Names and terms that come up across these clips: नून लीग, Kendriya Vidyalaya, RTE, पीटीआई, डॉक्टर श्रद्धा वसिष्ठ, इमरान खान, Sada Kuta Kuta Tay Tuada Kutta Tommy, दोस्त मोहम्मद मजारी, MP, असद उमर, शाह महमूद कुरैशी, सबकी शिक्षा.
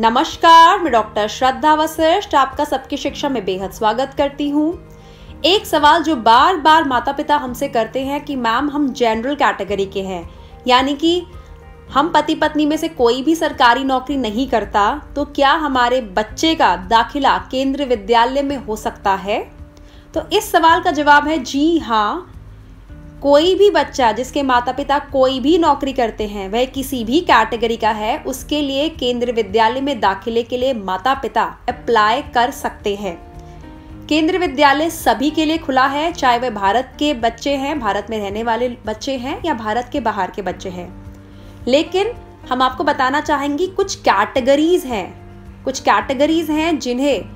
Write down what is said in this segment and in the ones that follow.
नमस्कार, मैं डॉक्टर श्रद्धा वसिष्ठ आपका सबकी शिक्षा में बेहद स्वागत करती हूँ। एक सवाल जो बार बार माता पिता हमसे करते हैं कि मैम हम जनरल कैटेगरी के हैं, यानी कि हम पति पत्नी में से कोई भी सरकारी नौकरी नहीं करता, तो क्या हमारे बच्चे का दाखिला केंद्रीय विद्यालय में हो सकता है? तो इस सवाल का जवाब है जी हाँ। कोई भी बच्चा जिसके माता पिता कोई भी नौकरी करते हैं, वह किसी भी कैटेगरी का है, उसके लिए केंद्रीय विद्यालय में दाखिले के लिए माता पिता अप्लाई कर सकते हैं। केंद्रीय विद्यालय सभी के लिए खुला है, चाहे वह भारत के बच्चे हैं, भारत में रहने वाले बच्चे हैं या भारत के बाहर के बच्चे हैं। लेकिन हम आपको बताना चाहेंगे कुछ कैटेगरीज हैं जिन्हें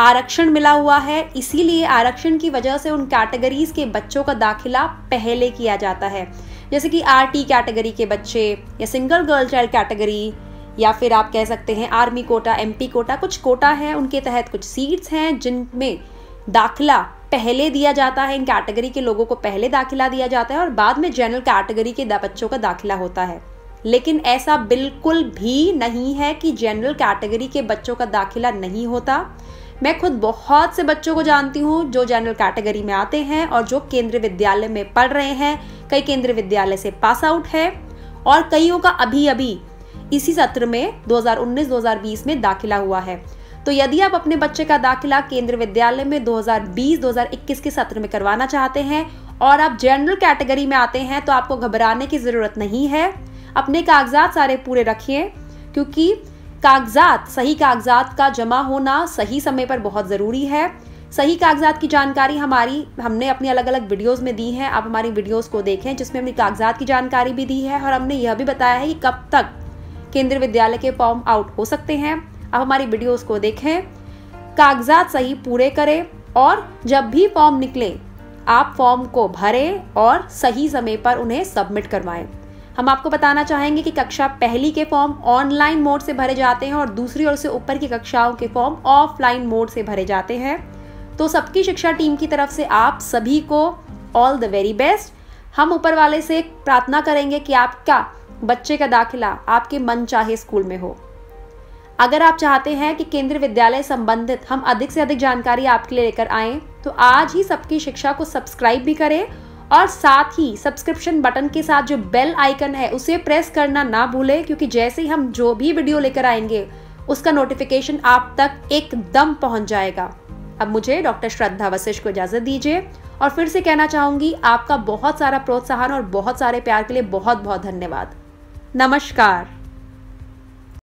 आरक्षण मिला हुआ है, इसीलिए आरक्षण की वजह से उन कैटेगरीज के बच्चों का दाखिला पहले किया जाता है, जैसे कि आरटी कैटेगरी के बच्चे या सिंगल गर्ल चाइल्ड कैटेगरी, या फिर आप कह सकते हैं आर्मी कोटा, एमपी कोटा, कुछ कोटा है उनके तहत कुछ सीट्स हैं जिनमें दाखिला पहले दिया जाता है। इन कैटेगरी के लोगों को पहले दाखिला दिया जाता है और बाद में जनरल कैटेगरी के बच्चों का दाखिला होता है। लेकिन ऐसा बिल्कुल भी नहीं है कि जनरल कैटेगरी के बच्चों का दाखिला नहीं होता। मैं खुद बहुत से बच्चों को जानती हूँ जो जनरल कैटेगरी में आते हैं और जो केंद्रीय विद्यालय में पढ़ रहे हैं। कई केंद्रीय विद्यालय से पास आउट है और कईयों का अभी अभी इसी सत्र में 2019-2020 में दाखिला हुआ है। तो यदि आप अपने बच्चे का दाखिला केंद्रीय विद्यालय में 2020-2021 के सत्र में करवाना चाहते हैं और आप जनरल कैटेगरी में आते हैं, तो आपको घबराने की ज़रूरत नहीं है। अपने कागजात सारे पूरे रखिए, क्योंकि कागजात, सही कागजात का जमा होना सही समय पर बहुत ज़रूरी है। सही कागजात की जानकारी हमने अपनी अलग अलग वीडियोस में दी है। आप हमारी वीडियोस को देखें जिसमें हमने कागजात की जानकारी भी दी है और हमने यह भी बताया है कि कब तक केंद्रीय विद्यालय के फॉर्म आउट हो सकते हैं। आप हमारी वीडियोस को देखें, कागजात सही पूरे करें और जब भी फॉर्म निकले आप फॉर्म को भरें और सही समय पर उन्हें सबमिट करवाएं। हम आपको बताना चाहेंगे कि कक्षा पहली के फॉर्म ऑनलाइन मोड से भरे जाते हैं और दूसरी और से ऊपर की कक्षाओं के फॉर्म ऑफलाइन मोड से भरे जाते हैं। तो सबकी शिक्षा टीम की तरफ से आप सभी को ऑल द वेरी बेस्ट। हम ऊपर वाले से प्रार्थना करेंगे कि आपका बच्चे का दाखिला आपके मन चाहे स्कूल में हो। अगर आप चाहते हैं कि केंद्रीय विद्यालय संबंधित हम अधिक से अधिक जानकारी आपके लिए लेकर आएँ, तो आज ही सबकी शिक्षा को सब्सक्राइब भी करें और साथ ही सब्सक्रिप्शन बटन के साथ जो बेल आइकन है उसे प्रेस करना ना भूलें, क्योंकि जैसे ही हम जो भी वीडियो लेकर आएंगे उसका नोटिफिकेशन आप तक एकदम पहुंच जाएगा। अब मुझे डॉक्टर श्रद्धा वशिष्ठ को इजाज़त दीजिए और फिर से कहना चाहूँगी आपका बहुत सारा प्रोत्साहन और बहुत सारे प्यार के लिए बहुत बहुत धन्यवाद। नमस्कार।